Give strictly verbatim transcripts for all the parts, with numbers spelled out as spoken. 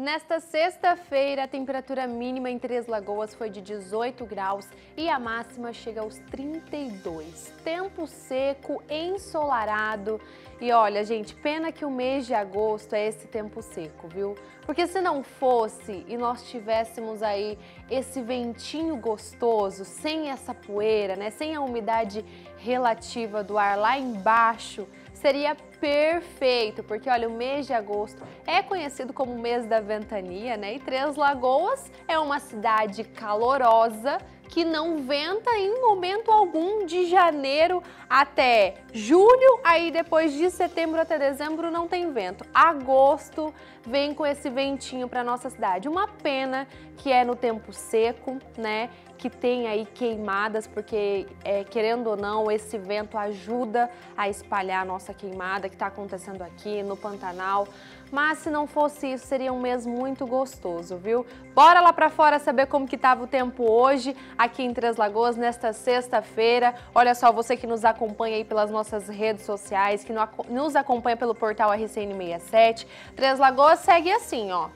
Nesta sexta-feira, a temperatura mínima em Três Lagoas foi de dezoito graus e a máxima chega aos trinta e dois. Tempo seco, ensolarado. E olha, gente, pena que o mês de agosto é esse tempo seco, viu? Porque se não fosse e nós tivéssemos aí esse ventinho gostoso, sem essa poeira, né? Sem a umidade relativa do ar lá embaixo, seria perfeito, porque olha, o mês de agosto é conhecido como o mês da ventania, né? E Três Lagoas é uma cidade calorosa que não venta em momento algum, de janeiro até julho, aí depois de setembro até dezembro não tem vento. Agosto vem com esse ventinho para nossa cidade. Uma pena que é no tempo seco, né? Que tem aí queimadas, porque é, querendo ou não, esse vento ajuda a espalhar a nossa queimada que está acontecendo aqui no Pantanal. Mas se não fosse isso, seria um mês muito gostoso, viu? Bora lá para fora saber como que estava o tempo hoje aqui em Três Lagoas nesta sexta-feira. Olha só, você que nos acompanha aí pelas nossas redes sociais, que nos acompanha pelo portal R C N sessenta e sete, Três Lagoas segue assim, ó.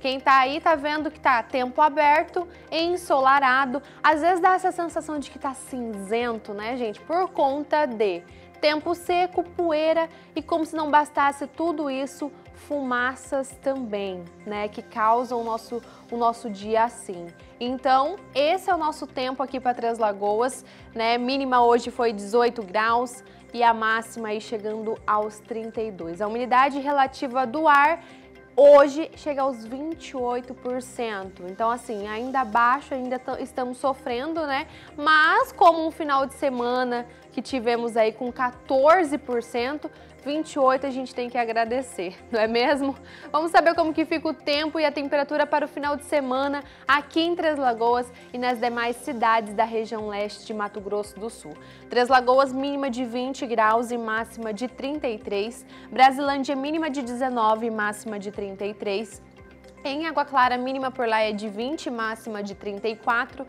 Quem tá aí tá vendo que tá tempo aberto, ensolarado. Às vezes dá essa sensação de que tá cinzento, né, gente? Por conta de tempo seco, poeira e, como se não bastasse tudo isso, fumaças também, né, que causam o nosso, o nosso dia assim. Então, esse é o nosso tempo aqui para Três Lagoas, né, mínima hoje foi dezoito graus e a máxima aí chegando aos trinta e dois. A umidade relativa do ar hoje chega aos vinte e oito por cento, então assim, ainda abaixo, ainda estamos sofrendo, né? Mas como um final de semana que tivemos aí com quatorze por cento, vinte e oito por cento a gente tem que agradecer, não é mesmo? Vamos saber como que fica o tempo e a temperatura para o final de semana aqui em Três Lagoas e nas demais cidades da região leste de Mato Grosso do Sul. Três Lagoas mínima de vinte graus e máxima de trinta e três, Brasilândia mínima de dezenove e máxima de trinta e três, em Água Clara mínima por lá é de vinte e máxima de trinta e quatro,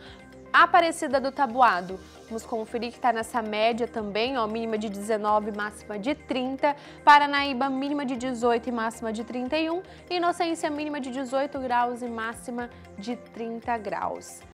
Aparecida do Taboado, vamos conferir que está nessa média também, ó, mínima de dezenove, máxima de trinta. Paranaíba, mínima de dezoito e máxima de trinta e um. Inocência, mínima de dezoito graus e máxima de trinta graus.